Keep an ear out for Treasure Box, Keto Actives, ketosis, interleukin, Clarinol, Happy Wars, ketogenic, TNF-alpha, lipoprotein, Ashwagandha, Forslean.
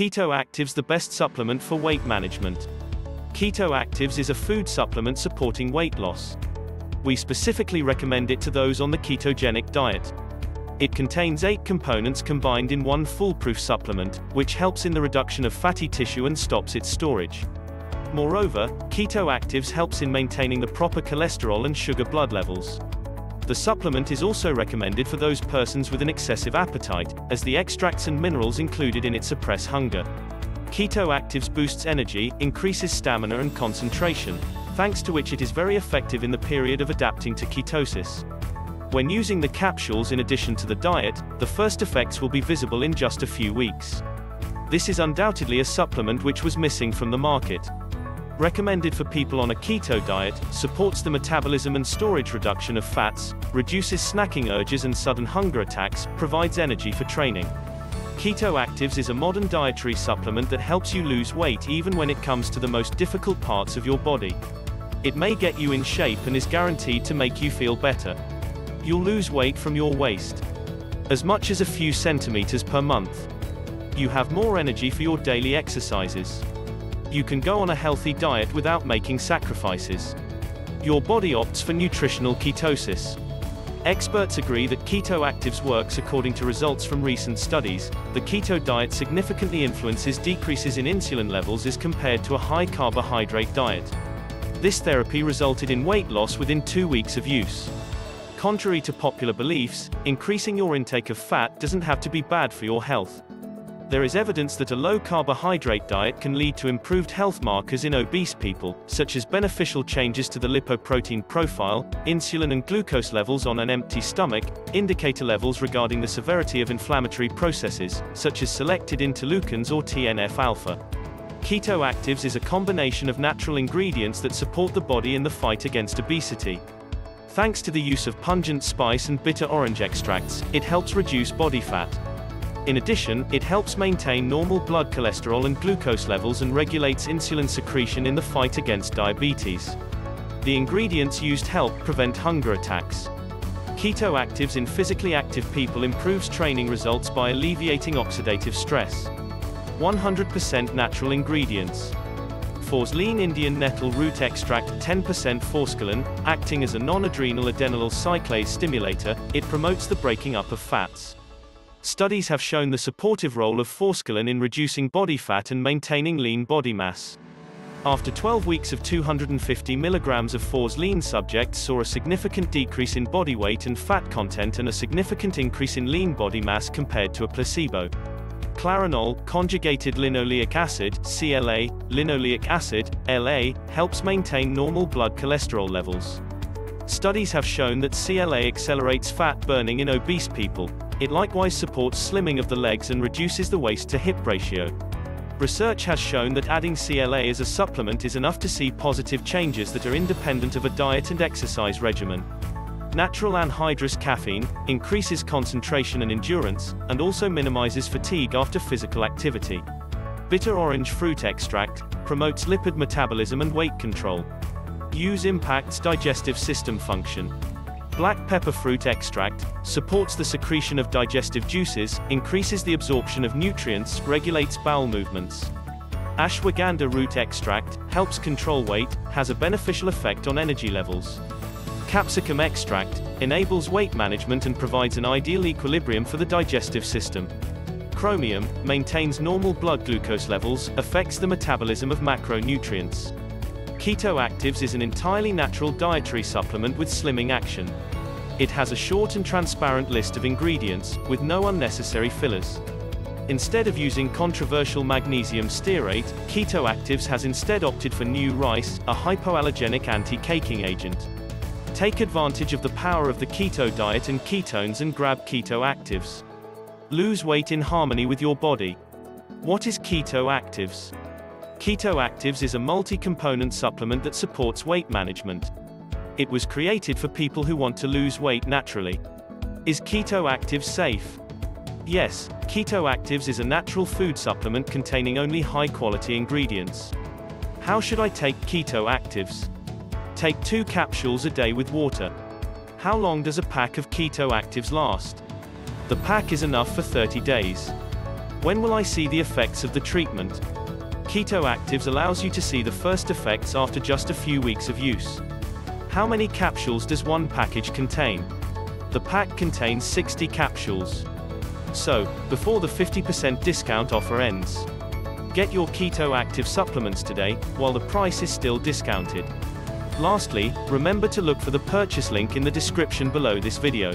Keto Actives, the best supplement for weight management. Keto Actives is a food supplement supporting weight loss. We specifically recommend it to those on the ketogenic diet. It contains 8 components combined in one foolproof supplement, which helps in the reduction of fatty tissue and stops its storage. Moreover, Keto Actives helps in maintaining the proper cholesterol and sugar blood levels. The supplement is also recommended for those persons with an excessive appetite, as the extracts and minerals included in it suppress hunger. Keto Actives boosts energy, increases stamina and concentration, thanks to which it is very effective in the period of adapting to ketosis. When using the capsules in addition to the diet, the first effects will be visible in just a few weeks. This is undoubtedly a supplement which was missing from the market. Recommended for people on a keto diet, supports the metabolism and storage reduction of fats, reduces snacking urges and sudden hunger attacks, provides energy for training. Keto Actives is a modern dietary supplement that helps you lose weight even when it comes to the most difficult parts of your body. It may get you in shape and is guaranteed to make you feel better. You'll lose weight from your waist, as much as a few centimeters per month. You have more energy for your daily exercises. You can go on a healthy diet without making sacrifices. Your body opts for nutritional ketosis. Experts agree that Keto Actives works according to results from recent studies. The keto diet significantly influences decreases in insulin levels as compared to a high carbohydrate diet. This therapy resulted in weight loss within 2 weeks of use. Contrary to popular beliefs, increasing your intake of fat doesn't have to be bad for your health. There is evidence that a low-carbohydrate diet can lead to improved health markers in obese people, such as beneficial changes to the lipoprotein profile, insulin and glucose levels on an empty stomach, indicator levels regarding the severity of inflammatory processes, such as selected interleukins or TNF-alpha. Keto Actives is a combination of natural ingredients that support the body in the fight against obesity. Thanks to the use of pungent spice and bitter orange extracts, it helps reduce body fat. In addition, it helps maintain normal blood cholesterol and glucose levels and regulates insulin secretion in the fight against diabetes. The ingredients used help prevent hunger attacks. Keto Actives in physically active people improves training results by alleviating oxidative stress. 100% natural ingredients. Forslean Indian nettle root extract, 10% Forslean, acting as a non-adrenal adenylyl cyclase stimulator, it promotes the breaking up of fats. Studies have shown the supportive role of Forslean in reducing body fat and maintaining lean body mass. After 12 weeks of 250 mg of Forslean, subjects saw a significant decrease in body weight and fat content and a significant increase in lean body mass compared to a placebo. Clarinol, conjugated linoleic acid, CLA, linoleic acid, LA, helps maintain normal blood cholesterol levels. Studies have shown that CLA accelerates fat burning in obese people. It likewise supports slimming of the legs and reduces the waist-to-hip ratio. Research has shown that adding CLA as a supplement is enough to see positive changes that are independent of a diet and exercise regimen. Natural anhydrous caffeine increases concentration and endurance, and also minimizes fatigue after physical activity. Bitter orange fruit extract promotes lipid metabolism and weight control. Use impacts digestive system function. Black pepper fruit extract supports the secretion of digestive juices, increases the absorption of nutrients, regulates bowel movements. Ashwagandha root extract helps control weight, has a beneficial effect on energy levels. Capsicum extract enables weight management and provides an ideal equilibrium for the digestive system. Chromium maintains normal blood glucose levels, affects the metabolism of macronutrients. Keto Actives is an entirely natural dietary supplement with slimming action. It has a short and transparent list of ingredients, with no unnecessary fillers. Instead of using controversial magnesium stearate, Keto Actives has instead opted for new rice, a hypoallergenic anti-caking agent. Take advantage of the power of the keto diet and ketones and grab Keto Actives. Lose weight in harmony with your body. What is Keto Actives? Keto Actives is a multi-component supplement that supports weight management. It was created for people who want to lose weight naturally. Is Keto Actives safe? Yes, Keto Actives is a natural food supplement containing only high-quality ingredients. How should I take Keto Actives? Take 2 capsules a day with water. How long does a pack of Keto Actives last? The pack is enough for 30 days. When will I see the effects of the treatment? Keto Actives allows you to see the first effects after just a few weeks of use. How many capsules does one package contain? The pack contains 60 capsules. So, before the 50% discount offer ends, get your Keto Active supplements today, while the price is still discounted. Lastly, remember to look for the purchase link in the description below this video.